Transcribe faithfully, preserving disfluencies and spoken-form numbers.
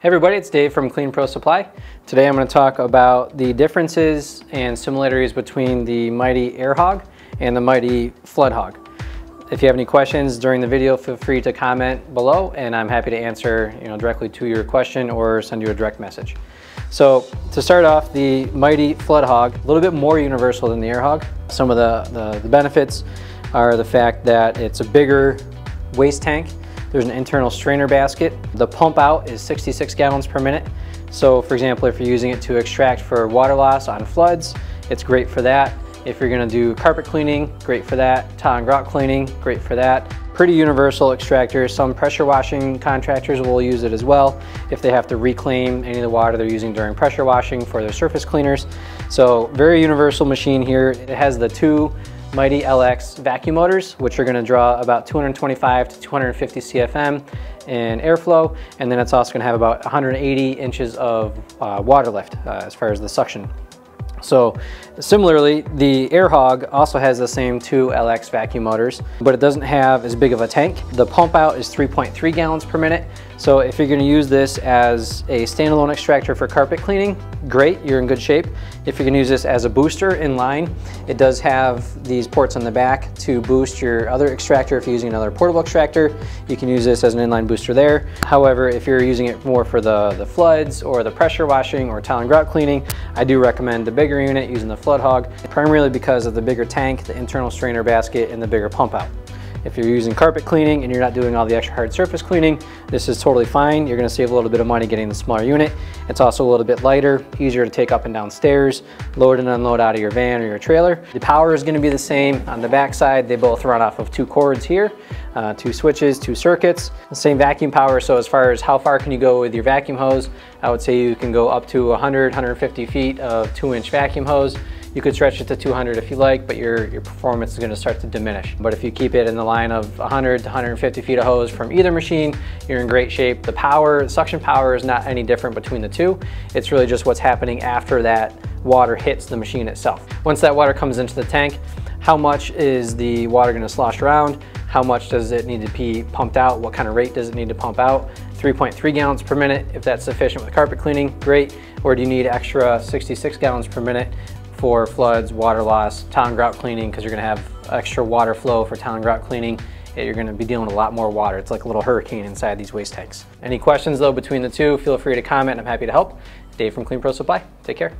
Hey everybody, it's Dave from Clean Pro Supply. Today I'm going to talk about the differences and similarities between the Mytee Air Hog and the Mytee Flood Hog. If you have any questions during the video, feel free to comment below and I'm happy to answer you know, directly to your question or send you a direct message. So to start off, the Mytee Flood Hog, a little bit more universal than the Air Hog. Some of the, the, the benefits are the fact that it's a bigger waste tank. There's an internal strainer basket. The pump out is sixty-six gallons per minute. So for example, if you're using it to extract for water loss on floods, it's great for that. If you're gonna do carpet cleaning, great for that. Tile and grout cleaning, great for that. Pretty universal extractor. Some pressure washing contractors will use it as well if they have to reclaim any of the water they're using during pressure washing for their surface cleaners. So very universal machine here. It has the two Mytee L X vacuum motors, which are going to draw about two hundred twenty-five to two hundred fifty C F M in airflow, and then it's also going to have about one hundred eighty inches of uh, water lift uh, as far as the suction. So similarly, the Air Hog also has the same two L X vacuum motors, but it doesn't have as big of a tank. The pump out is three point three gallons per minute. So if you're going to use this as a standalone extractor for carpet cleaning, great, you're in good shape. If you can use this as a booster in line, it does have these ports on the back to boost your other extractor. If you're using another portable extractor, you can use this as an inline booster there. However, if you're using it more for the, the floods or the pressure washing or tile and grout cleaning, I do recommend the bigger unit using the Flood Hog, primarily because of the bigger tank, the internal strainer basket, and the bigger pump out. If you're using carpet cleaning and you're not doing all the extra hard surface cleaning, this is totally fine. You're gonna save a little bit of money getting the smaller unit. It's also a little bit lighter, easier to take up and down stairs, load and unload out of your van or your trailer. The power is gonna be the same on the backside. They both run off of two cords here, uh, two switches, two circuits, the same vacuum power. So as far as how far can you go with your vacuum hose, I would say you can go up to one hundred, one hundred fifty feet of two inch vacuum hose. You could stretch it to two hundred if you like, but your, your performance is gonna start to diminish. But if you keep it in the line of one hundred to one hundred fifty feet of hose from either machine, you're in great shape. The power, the suction power is not any different between the two. It's really just what's happening after that water hits the machine itself. Once that water comes into the tank, how much is the water gonna slosh around? How much does it need to be pumped out? What kind of rate does it need to pump out? three point three gallons per minute, if that's sufficient with carpet cleaning, great. Or do you need extra sixty-six gallons per minute? For floods, water loss, tile and grout cleaning, because you're gonna have extra water flow for tile and grout cleaning. You're gonna be dealing with a lot more water. It's like a little hurricane inside these waste tanks. Any questions though between the two, feel free to comment. I'm happy to help. Dave from Clean Pro Supply, take care.